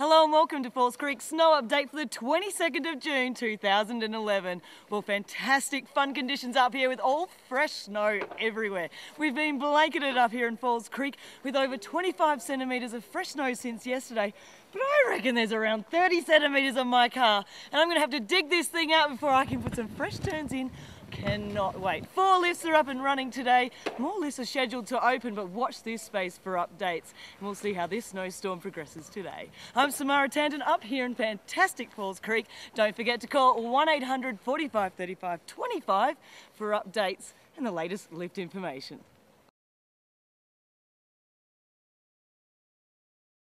Hello and welcome to Falls Creek Snow Update for the 22nd of June 2011. Well, fantastic fun conditions up here with all fresh snow everywhere. We've been blanketed up here in Falls Creek with over 25 centimetres of fresh snow since yesterday, but I reckon there's around 30 centimetres on my car and I'm going to have to dig this thing out before I can put some fresh turns in. Cannot wait. 4 lifts are up and running today. More lifts are scheduled to open, but watch this space for updates. And we'll see how this snowstorm progresses today. I'm Samara Tanton up here in fantastic Falls Creek. Don't forget to call 1-800-4535-25 for updates and the latest lift information.